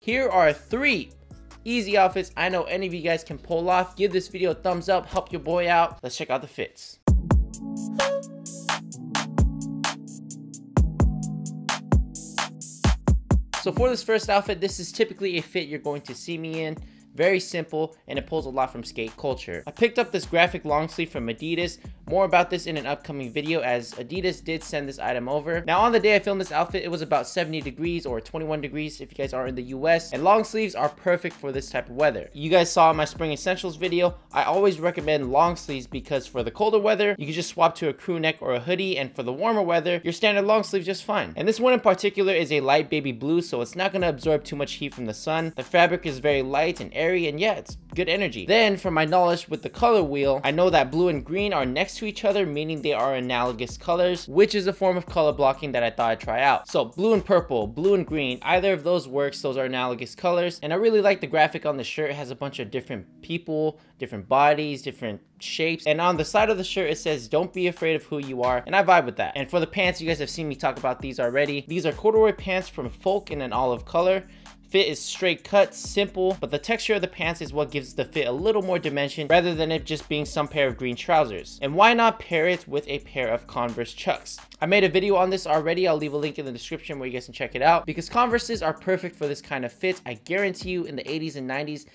Here are 3 easy outfits I know any of you guys can pull off. Give this video a thumbs up, help your boy out. Let's check out the fits. So for this first outfit, this is typically a fit you're going to see me in. Very simple, and it pulls a lot from skate culture. I picked up this graphic long sleeve from Adidas. More about this in an upcoming video, as Adidas did send this item over. Now on the day I filmed this outfit, it was about 70 degrees or 21 degrees if you guys are in the US, and long sleeves are perfect for this type of weather. You guys saw in my spring essentials video, I always recommend long sleeves because for the colder weather, you can just swap to a crew neck or a hoodie, and for the warmer weather, your standard long sleeve just fine. And this one in particular is a light baby blue, so it's not gonna absorb too much heat from the sun. The fabric is very light and airy, and yeah, it's good energy. Then from my knowledge with the color wheel, I know that blue and green are next to each other, meaning they are analogous colors, which is a form of color blocking that I thought I'd try out. So blue and purple, blue and green, either of those works. Those are analogous colors, and I really like the graphic on the shirt. It has a bunch of different people, different bodies, different shapes, and on the side of the shirt it says "Don't be afraid of who you are," and I vibe with that. And for the pants, you guys have seen me talk about these already. These are corduroy pants from Folk in an olive color. Fit is straight cut, simple, but the texture of the pants is what gives the fit a little more dimension rather than it just being some pair of green trousers. And why not pair it with a pair of Converse chucks? I made a video on this already. I'll leave a link in the description where you guys can check it out, because Converses are perfect for this kind of fit. I guarantee you in the 80s and 90s,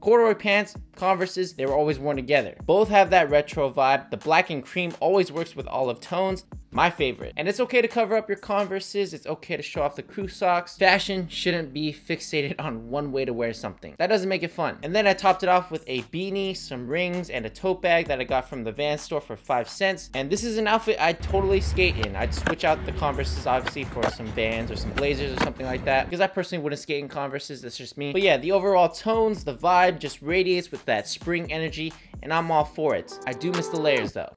corduroy pants, Converses, they were always worn together. Both have that retro vibe. The black and cream always works with olive tones. My favorite. And it's okay to cover up your Converses. It's okay to show off the crew socks. Fashion shouldn't be fixated on one way to wear something. That doesn't make it fun. And then I topped it off with a beanie, some rings, and a tote bag that I got from the Vans store for 5 cents. And this is an outfit I'd totally skate in. I'd switch out the Converses obviously for some Vans or some Blazers or something like that, because I personally wouldn't skate in Converses. That's just me. But yeah, the overall tones, the vibe just radiates with that spring energy, and I'm all for it. I do miss the layers though.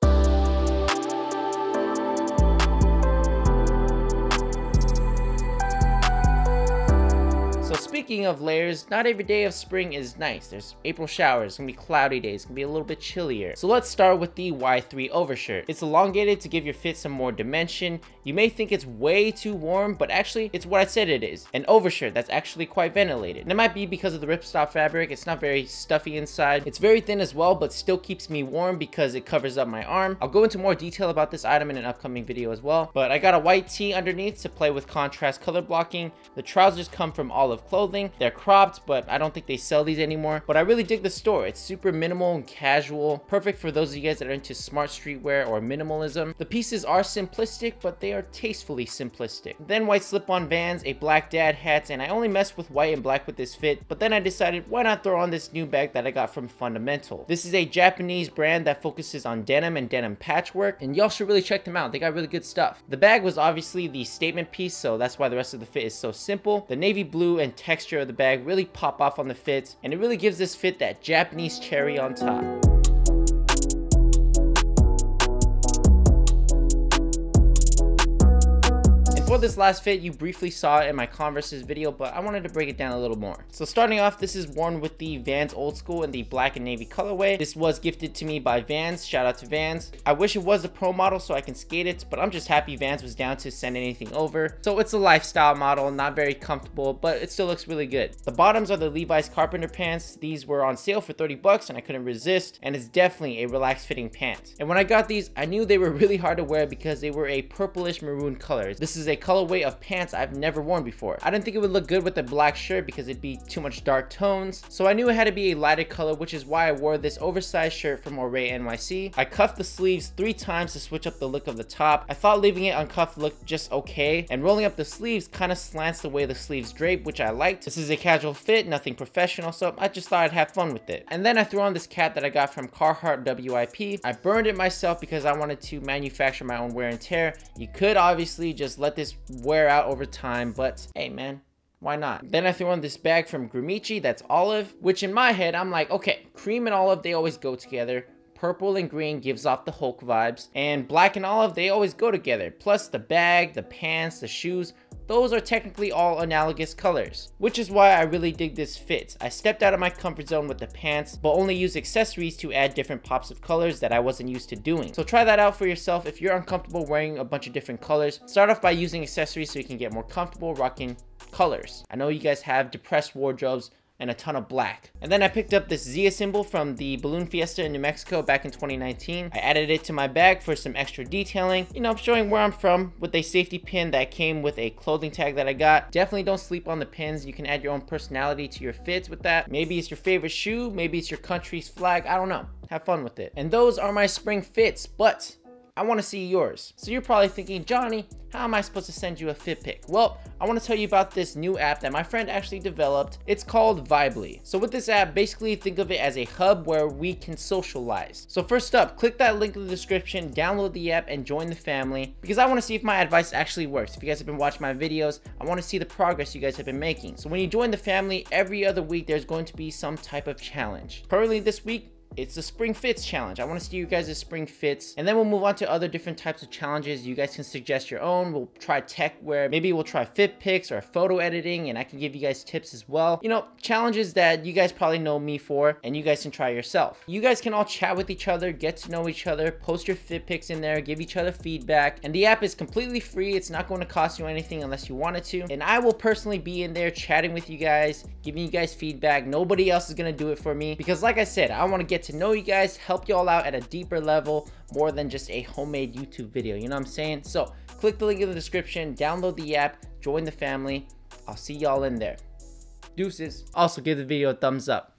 Speaking of layers, not every day of spring is nice. There's April showers, it's gonna be cloudy days, it's gonna be a little bit chillier. So let's start with the Y-3 overshirt. It's elongated to give your fit some more dimension. You may think it's way too warm, but actually it's what I said it is, an overshirt that's actually quite ventilated. And it might be because of the ripstop fabric, it's not very stuffy inside. It's very thin as well, but still keeps me warm because it covers up my arm. I'll go into more detail about this item in an upcoming video as well, but I got a white tee underneath to play with contrast color blocking. The trousers come from Olive Clothing. They're cropped, but I don't think they sell these anymore. But I really dig the store. It's super minimal and casual, perfect for those of you guys that are into smart streetwear or minimalism. The pieces are simplistic, but they are tastefully simplistic. Then white slip-on Vans, a black dad hat, and I only messed with white and black with this fit, but then I decided why not throw on this new bag that I got from Fundamental. This is a Japanese brand that focuses on denim and denim patchwork, and y'all should really check them out. They got really good stuff. The bag was obviously the statement piece, so that's why the rest of the fit is so simple. The navy blue and texture of the bag really pop off on the fit, and it really gives this fit that Japanese cherry on top. And for this last fit, you briefly saw it in my Converses video, but I wanted to break it down a little more. So starting off, this is worn with the Vans Old School in the black and navy colorway. This was gifted to me by Vans. Shout out to Vans. I wish it was the pro model so I can skate it, but I'm just happy Vans was down to send anything over. So it's a lifestyle model, not very comfortable, but it still looks really good. The bottoms are the Levi's carpenter pants. These were on sale for 30 bucks and I couldn't resist, and it's definitely a relaxed fitting pant. And when I got these, I knew they were really hard to wear because they were a purplish maroon color. This is a colorway of pants I've never worn before. I didn't think it would look good with a black shirt because it'd be too much dark tones, so I knew it had to be a lighter color, which is why I wore this oversized shirt from Away NYC. I cuffed the sleeves 3 times to switch up the look of the top. I thought leaving it uncuffed looked just okay, and rolling up the sleeves kind of slants the way the sleeves drape, which I liked. This is a casual fit, nothing professional, so I just thought I'd have fun with it. And then I threw on this cap that I got from Carhartt WIP. I burned it myself because I wanted to manufacture my own wear and tear. You could obviously just let this wear out over time, but hey man, why not? Then I threw on this bag from Grimichi that's olive, which in my head I'm like, okay, cream and olive, they always go together. Purple and green gives off the Hulk vibes, and black and olive, they always go together. Plus the bag, the pants, the shoes, those are technically all analogous colors, which is why I really dig this fit. I stepped out of my comfort zone with the pants, but only used accessories to add different pops of colors that I wasn't used to doing. So try that out for yourself if you're uncomfortable wearing a bunch of different colors. Start off by using accessories so you can get more comfortable rocking colors. I know you guys have depressed wardrobes and a ton of black. And then I picked up this Zia symbol from the Balloon Fiesta in New Mexico back in 2019. I added it to my bag for some extra detailing. You know, I'm showing where I'm from with a safety pin that came with a clothing tag that I got. Definitely don't sleep on the pins. You can add your own personality to your fits with that. Maybe it's your favorite shoe, maybe it's your country's flag, I don't know. Have fun with it. And those are my spring fits, but I want to see yours. So you're probably thinking, Johnny, how am I supposed to send you a fit pic? Well, I want to tell you about this new app that my friend actually developed. It's called Vibely. So with this app, basically think of it as a hub where we can socialize. So first up, click that link in the description, download the app and join the family, because I want to see if my advice actually works. If you guys have been watching my videos, I want to see the progress you guys have been making. So when you join the family, every other week, there's going to be some type of challenge. Currently this week, it's the spring fits challenge. I want to see you guys' spring fits, and then we'll move on to other different types of challenges. You guys can suggest your own. We'll try tech, where maybe we'll try fit pics or photo editing, and I can give you guys tips as well. You know, challenges that you guys probably know me for, and you guys can try yourself. You guys can all chat with each other, get to know each other, post your fit pics in there, give each other feedback. And the app is completely free. It's not going to cost you anything unless you wanted to. And I will personally be in there chatting with you guys, giving you guys feedback. Nobody else is going to do it for me, because like I said, I want to get to know you guys, help y'all out at a deeper level, more than just a homemade YouTube video, you know what I'm saying? So click the link in the description, download the app, join the family. I'll see y'all in there. Deuces. Also give the video a thumbs up.